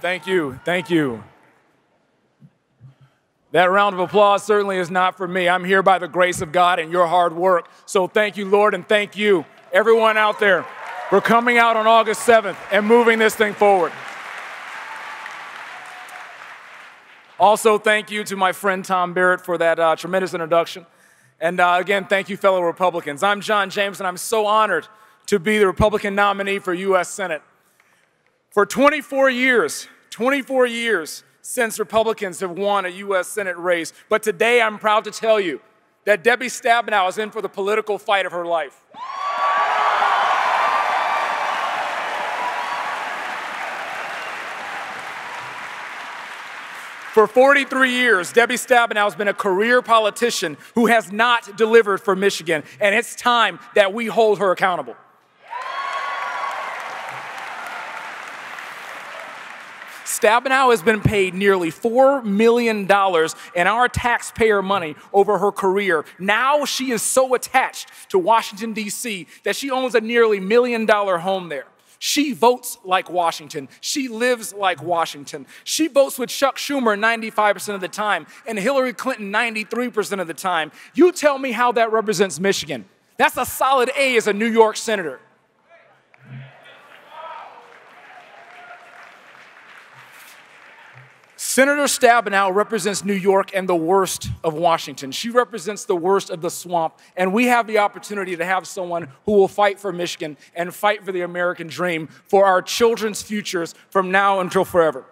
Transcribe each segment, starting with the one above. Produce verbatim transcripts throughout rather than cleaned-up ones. Thank you. Thank you. That round of applause certainly is not for me. I'm here by the grace of God and your hard work. So thank you, Lord, and thank you, everyone out there, for coming out on August seventh and moving this thing forward. Also, thank you to my friend Tom Barrett for that uh, tremendous introduction. And uh, again, thank you, fellow Republicans. I'm John James, and I'm so honored to be the Republican nominee for U S Senate. For twenty-four years, twenty-four years since Republicans have won a U S Senate race, but today I'm proud to tell you that Debbie Stabenow is in for the political fight of her life. For forty-three years, Debbie Stabenow has been a career politician who has not delivered for Michigan, and it's time that we hold her accountable. Stabenow has been paid nearly four million dollars in our taxpayer money over her career. Now she is so attached to Washington, D C that she owns a nearly million dollar home there. She votes like Washington. She lives like Washington. She votes with Chuck Schumer ninety-five percent of the time and Hillary Clinton ninety-three percent of the time. You tell me how that represents Michigan. That's a solid A as a New York senator. Senator Stabenow represents New York and the worst of Washington. She represents the worst of the swamp, and we have the opportunity to have someone who will fight for Michigan and fight for the American dream, for our children's futures from now until forever.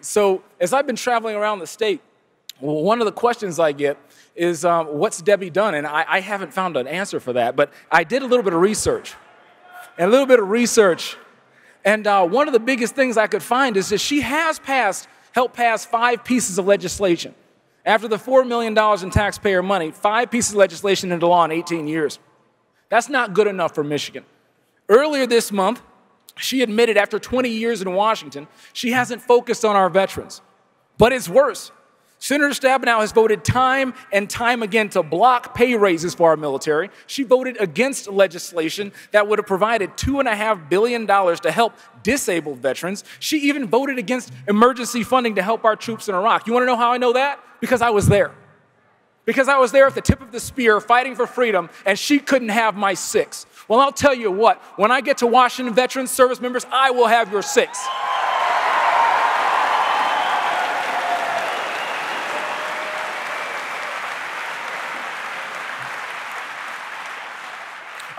So, as I've been traveling around the state, well, one of the questions I get is, um, what's Debbie done? And I, I haven't found an answer for that, but I did a little bit of research. And a little bit of research. And uh, one of the biggest things I could find is that she has passed, helped pass five pieces of legislation. After the four million dollars in taxpayer money, five pieces of legislation into law in eighteen years. That's not good enough for Michigan. Earlier this month, she admitted after twenty years in Washington, she hasn't focused on our veterans. But it's worse. Senator Stabenow has voted time and time again to block pay raises for our military. She voted against legislation that would have provided two point five billion dollars to help disabled veterans. She even voted against emergency funding to help our troops in Iraq. You want to know how I know that? Because I was there. Because I was there at the tip of the spear fighting for freedom, and she couldn't have my six. Well, I'll tell you what, when I get to Washington, veterans, service members, I will have your six.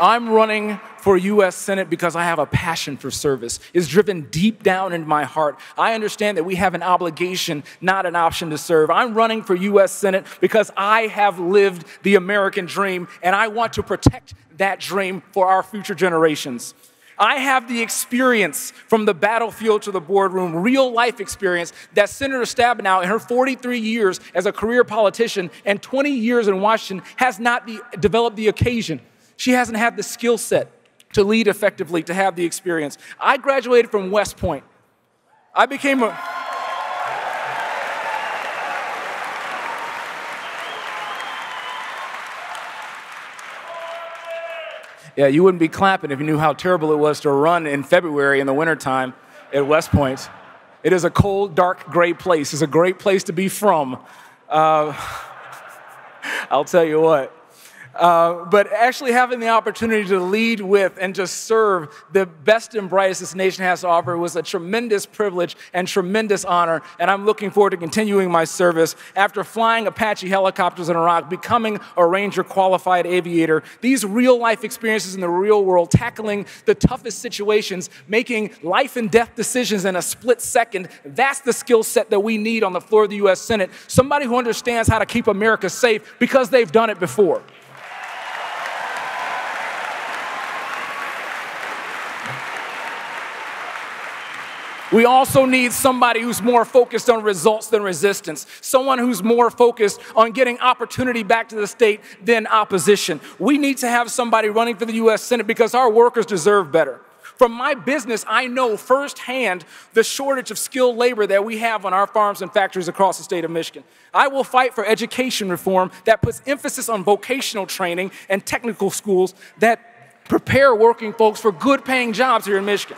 I'm running for U S Senate because I have a passion for service. It's driven deep down into my heart. I understand that we have an obligation, not an option to serve. I'm running for U S Senate because I have lived the American dream, and I want to protect that dream for our future generations. I have the experience from the battlefield to the boardroom, real life experience that Senator Stabenow in her forty-three years as a career politician and twenty years in Washington has not the, developed the occasion. She hasn't had the skill set to lead effectively, to have the experience. I graduated from West Point. I became a... Yeah, you wouldn't be clapping if you knew how terrible it was to run in February in the wintertime at West Point. It is a cold, dark, gray place. It's a great place to be from. Uh, I'll tell you what. Uh, but actually having the opportunity to lead with and to serve the best and brightest this nation has to offer was a tremendous privilege and tremendous honor, and I'm looking forward to continuing my service. After flying Apache helicopters in Iraq, becoming a Ranger qualified aviator, these real-life experiences in the real world, tackling the toughest situations, making life and death decisions in a split second, that's the skill set that we need on the floor of the U S Senate. Somebody who understands how to keep America safe because they've done it before. We also need somebody who's more focused on results than resistance, someone who's more focused on getting opportunity back to the state than opposition. We need to have somebody running for the U S Senate because our workers deserve better. From my business, I know firsthand the shortage of skilled labor that we have on our farms and factories across the state of Michigan. I will fight for education reform that puts emphasis on vocational training and technical schools that prepare working folks for good paying jobs here in Michigan.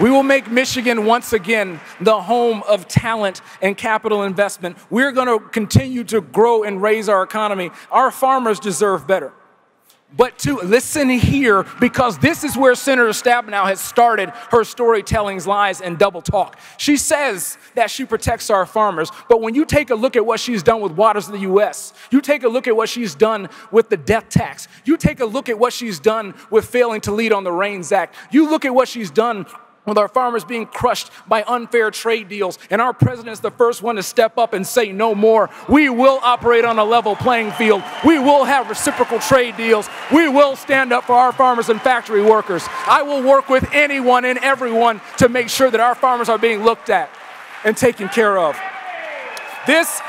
We will make Michigan once again the home of talent and capital investment. We're going to continue to grow and raise our economy. Our farmers deserve better. But to listen here, because this is where Senator Stabenow has started her storytelling lies and double talk. She says that she protects our farmers, but when you take a look at what she's done with Waters of the U S, you take a look at what she's done with the death tax, you take a look at what she's done with failing to lead on the RAINS Act, you look at what she's done with our farmers being crushed by unfair trade deals, and our president's the first one to step up and say no more. We will operate on a level playing field. We will have reciprocal trade deals. We will stand up for our farmers and factory workers. I will work with anyone and everyone to make sure that our farmers are being looked at and taken care of. This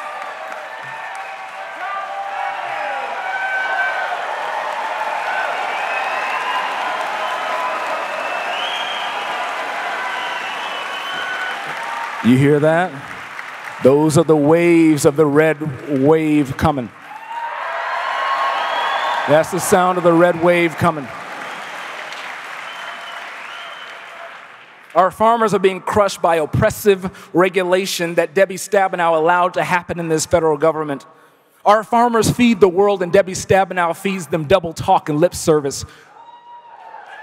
You hear that? Those are the waves of the red wave coming. That's the sound of the red wave coming. Our farmers are being crushed by oppressive regulation that Debbie Stabenow allowed to happen in this federal government. Our farmers feed the world, and Debbie Stabenow feeds them double talk and lip service.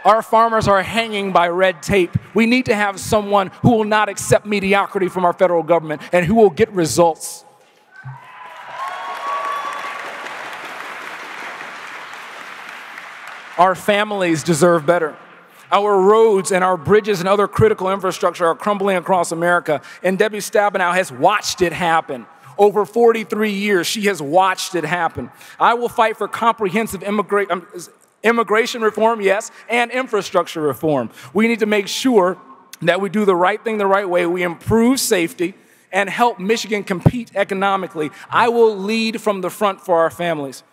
Our farmers are hanging by red tape. We need to have someone who will not accept mediocrity from our federal government and who will get results. Our families deserve better. Our roads and our bridges and other critical infrastructure are crumbling across America, and Debbie Stabenow has watched it happen. Over forty-three years, she has watched it happen. I will fight for comprehensive immigrant. Um, Immigration reform, yes, and infrastructure reform. We need to make sure that we do the right thing the right way. We improve safety and help Michigan compete economically. I will lead from the front for our families.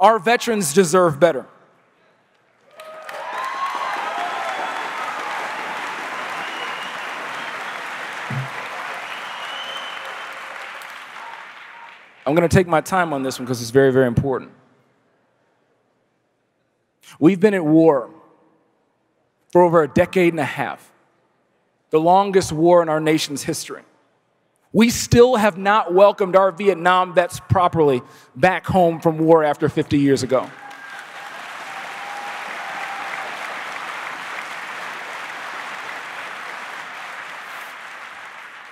Our veterans deserve better. I'm going to take my time on this one because it's very, very important. We've been at war for over a decade and a half, the longest war in our nation's history. We still have not welcomed our Vietnam vets properly back home from war after fifty years ago.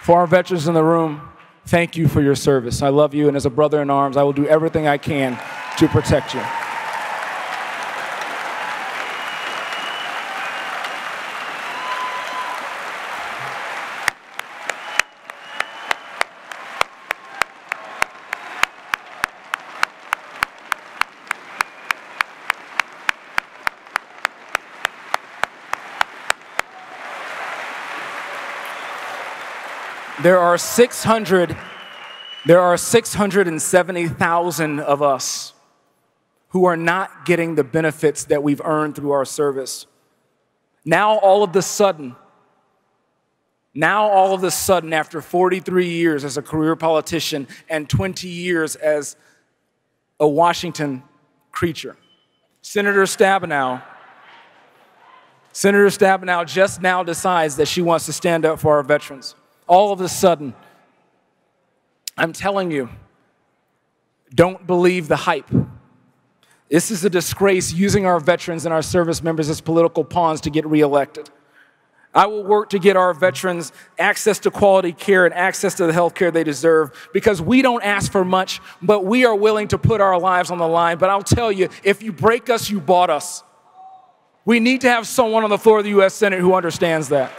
For our veterans in the room, thank you for your service. I love you, and as a brother in arms, I will do everything I can to protect you. There are six hundred, there are six hundred seventy thousand of us who are not getting the benefits that we've earned through our service. Now all of the sudden, now all of the sudden, after forty-three years as a career politician and twenty years as a Washington creature, Senator Stabenow, Senator Stabenow just now decides that she wants to stand up for our veterans. All of a sudden, I'm telling you, don't believe the hype. This is a disgrace, using our veterans and our service members as political pawns to get reelected. I will work to get our veterans access to quality care and access to the health care they deserve, because we don't ask for much, but we are willing to put our lives on the line. But I'll tell you, if you break us, you bought us. We need to have someone on the floor of the U S Senate who understands that.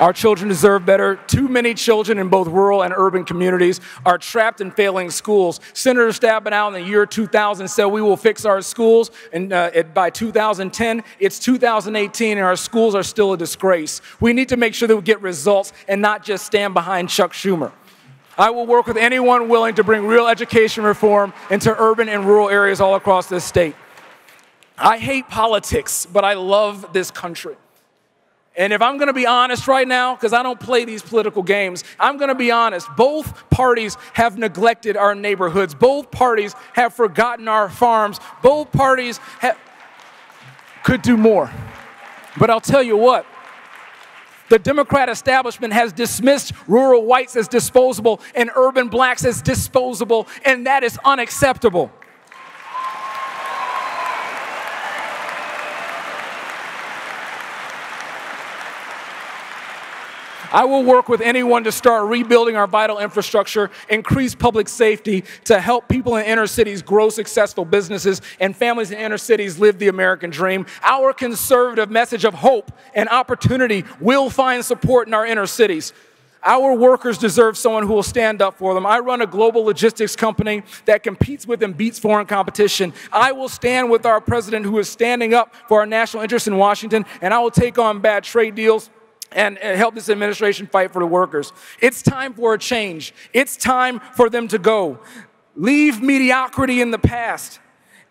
Our children deserve better. Too many children in both rural and urban communities are trapped in failing schools. Senator Stabenow in the year two thousand said we will fix our schools, and uh, it, by two thousand ten, it's two thousand eighteen, and our schools are still a disgrace. We need to make sure that we get results and not just stand behind Chuck Schumer. I will work with anyone willing to bring real education reform into urban and rural areas all across this state. I hate politics, but I love this country. And if I'm going to be honest right now, because I don't play these political games, I'm going to be honest. Both parties have neglected our neighborhoods. Both parties have forgotten our farms. Both parties could do more. But I'll tell you what. The Democrat establishment has dismissed rural whites as disposable and urban blacks as disposable, and that is unacceptable. I will work with anyone to start rebuilding our vital infrastructure, increase public safety, to help people in inner cities grow successful businesses and families in inner cities live the American dream. Our conservative message of hope and opportunity will find support in our inner cities. Our workers deserve someone who will stand up for them. I run a global logistics company that competes with and beats foreign competition. I will stand with our president who is standing up for our national interests in Washington, and I will take on bad trade deals and help this administration fight for the workers. It's time for a change. It's time for them to go. Leave mediocrity in the past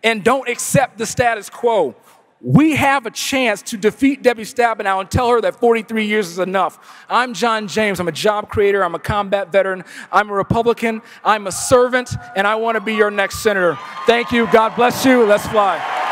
and don't accept the status quo. We have a chance to defeat Debbie Stabenow and tell her that forty-three years is enough. I'm John James. I'm a job creator. I'm a combat veteran. I'm a Republican. I'm a servant, and I want to be your next senator. Thank you. God bless you. Let's fly.